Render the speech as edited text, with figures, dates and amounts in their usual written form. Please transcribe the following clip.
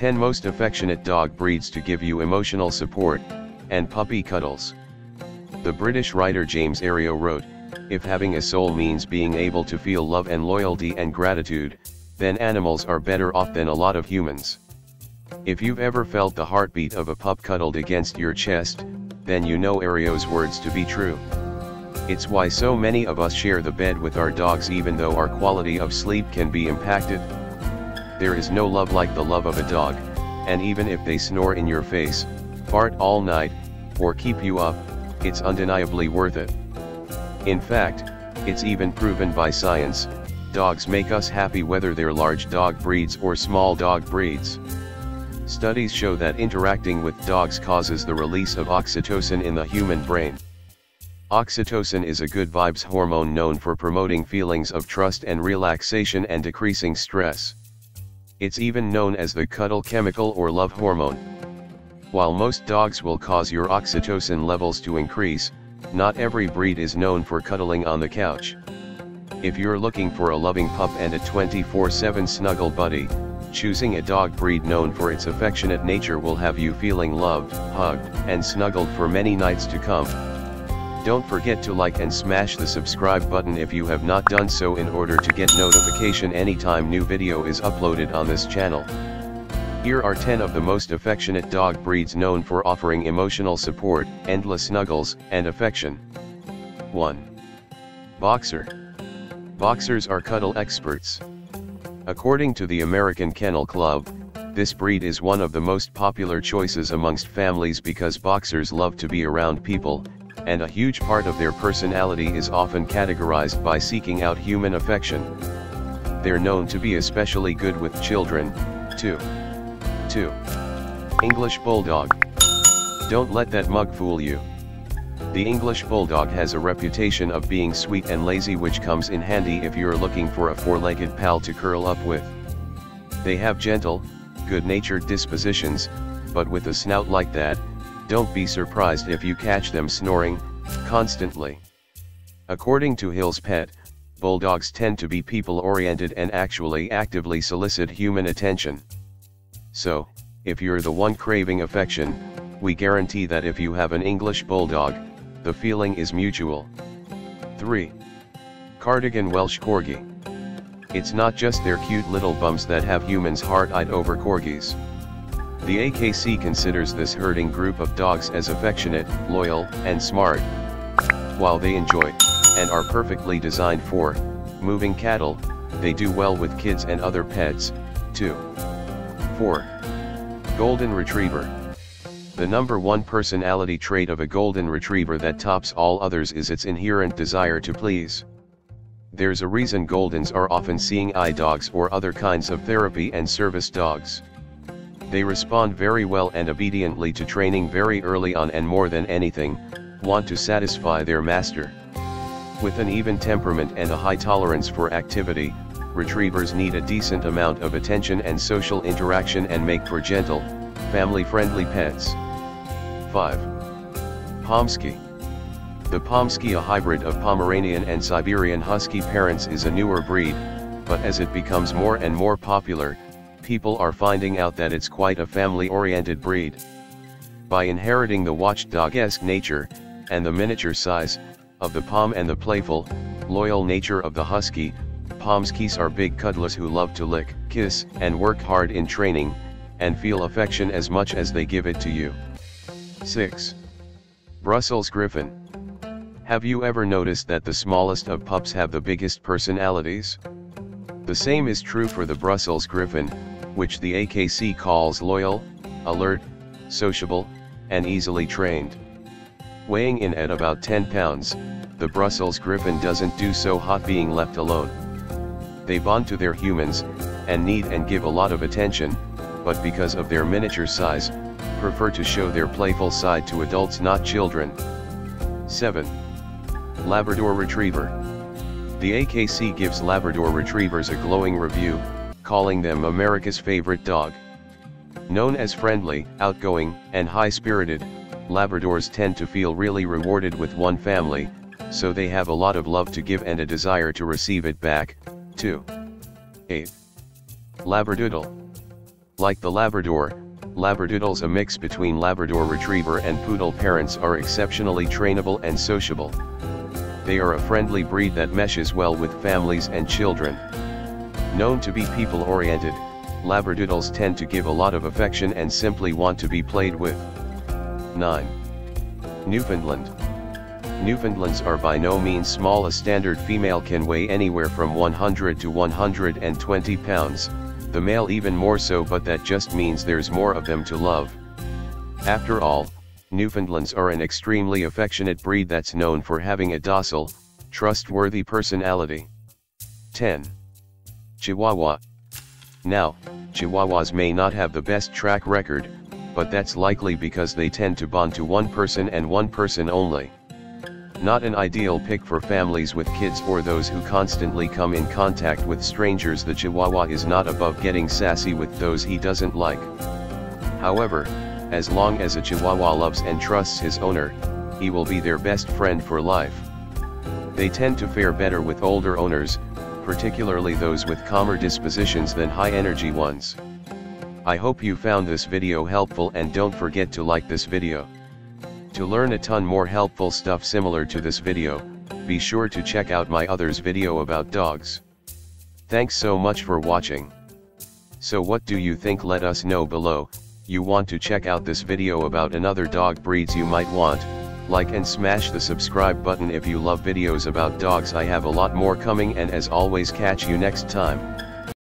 10 most affectionate dog breeds to give you emotional support and puppy cuddles. The British writer James Ario wrote, "If having a soul means being able to feel love and loyalty and gratitude, then animals are better off than a lot of humans." If you've ever felt the heartbeat of a pup cuddled against your chest, then you know Ario's words to be true. It's why so many of us share the bed with our dogs, even though our quality of sleep can be impacted. There is no love like the love of a dog, and even if they snore in your face, fart all night, or keep you up, it's undeniably worth it. In fact, it's even proven by science, dogs make us happy whether they're large dog breeds or small dog breeds. Studies show that interacting with dogs causes the release of oxytocin in the human brain. Oxytocin is a good vibes hormone known for promoting feelings of trust and relaxation and decreasing stress. It's even known as the cuddle chemical or love hormone. While most dogs will cause your oxytocin levels to increase, not every breed is known for cuddling on the couch. If you're looking for a loving pup and a 24/7 snuggle buddy, choosing a dog breed known for its affectionate nature will have you feeling loved, hugged, and snuggled for many nights to come. Don't forget to like and smash the subscribe button if you have not done so in order to get notification anytime new video is uploaded on this channel. Here are 10 of the most affectionate dog breeds known for offering emotional support, endless snuggles, and affection. 1. Boxer. Boxers are cuddle experts. According to the American Kennel Club, this breed is one of the most popular choices amongst families because boxers love to be around people, and a huge part of their personality is often categorized by seeking out human affection. They're known to be especially good with children, too. 2. English Bulldog. Don't let that mug fool you. The English Bulldog has a reputation of being sweet and lazy, which comes in handy if you're looking for a four-legged pal to curl up with. They have gentle, good-natured dispositions, but with a snout like that, don't be surprised if you catch them snoring constantly. According to Hill's Pet, Bulldogs tend to be people-oriented and actually actively solicit human attention. So, if you're the one craving affection, we guarantee that if you have an English Bulldog, the feeling is mutual. 3. Cardigan Welsh Corgi. It's not just their cute little bums that have humans heart-eyed over corgis. The AKC considers this herding group of dogs as affectionate, loyal, and smart. While they enjoy, and are perfectly designed for, moving cattle, they do well with kids and other pets, too. 4. Golden Retriever. The number one personality trait of a Golden Retriever that tops all others is its inherent desire to please. There's a reason Goldens are often seeing eye dogs or other kinds of therapy and service dogs. They respond very well and obediently to training very early on, and more than anything, want to satisfy their master. With an even temperament and a high tolerance for activity, Retrievers need a decent amount of attention and social interaction and make for gentle, family-friendly pets. 5. Pomsky. The Pomsky, a hybrid of Pomeranian and Siberian Husky parents, is a newer breed, but as it becomes more and more popular, people are finding out that it's quite a family-oriented breed. By inheriting the watchdog-esque nature, and the miniature size, of the Pom and the playful, loyal nature of the Husky, Pomskys are big cuddlers who love to lick, kiss, and work hard in training, and feel affection as much as they give it to you. 6. Brussels Griffon. Have you ever noticed that the smallest of pups have the biggest personalities? The same is true for the Brussels Griffon, which the AKC calls loyal, alert, sociable, and easily trained. Weighing in at about 10 pounds, the Brussels Griffon doesn't do so hot being left alone. They bond to their humans, and need and give a lot of attention, but because of their miniature size, prefer to show their playful side to adults, not children. 7. Labrador Retriever. The AKC gives Labrador Retrievers a glowing review, calling them America's favorite dog. Known as friendly, outgoing, and high-spirited, Labradors tend to feel really rewarded with one family, so they have a lot of love to give and a desire to receive it back, too. 8. Labradoodle. Like the Labrador, Labradoodles, a mix between Labrador Retriever and Poodle parents, are exceptionally trainable and sociable. They are a friendly breed that meshes well with families and children. Known to be people-oriented, Labradoodles tend to give a lot of affection and simply want to be played with. 9. Newfoundland. Newfoundlands are by no means small. A standard female can weigh anywhere from 100 to 120 pounds, the male even more so, but that just means there's more of them to love. After all, Newfoundlands are an extremely affectionate breed that's known for having a docile, trustworthy personality. 10. Chihuahua. Now, Chihuahuas may not have the best track record, but that's likely because they tend to bond to one person and one person only. Not an ideal pick for families with kids or those who constantly come in contact with strangers. The Chihuahua is not above getting sassy with those he doesn't like. However, as long as a Chihuahua loves and trusts his owner, he will be their best friend for life. They tend to fare better with older owners, particularly those with calmer dispositions than high-energy ones. I hope you found this video helpful, and don't forget to like this video. To learn a ton more helpful stuff similar to this video, be sure to check out my others video about dogs. Thanks so much for watching. So what do you think? Let us know below. You want to check out this video about another dog breeds you might want? Like and smash the subscribe button if you love videos about dogs. I have a lot more coming, and as always, catch you next time.